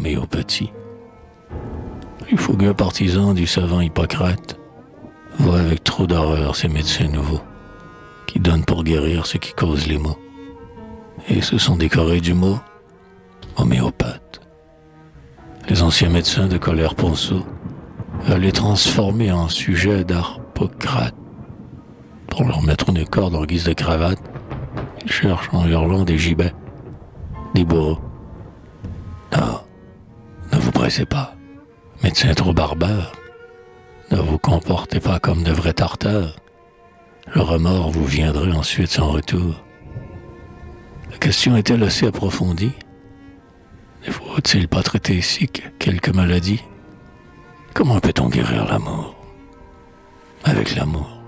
l'homéopathie. Il faut qu'un partisan du savant Hippocrate voit avec trop d'horreur ces médecins nouveaux qui donnent pour guérir ce qui cause les maux et se sont décorés du mot homéopathe. Les anciens médecins de colère ponceau allaient transformer en sujet d'arpocrate. Pour leur mettre une corde en guise de cravate, ils cherchent en hurlant des gibets, des bourreaux. Non, ne vous pressez pas, médecins trop barbares. Ne vous comportez pas comme de vrais tartares. Le remords vous viendrait ensuite sans retour. La question est-elle assez approfondie? Ne faut-il pas traiter ici quelques maladies? Comment peut-on guérir l'amour? Avec l'amour.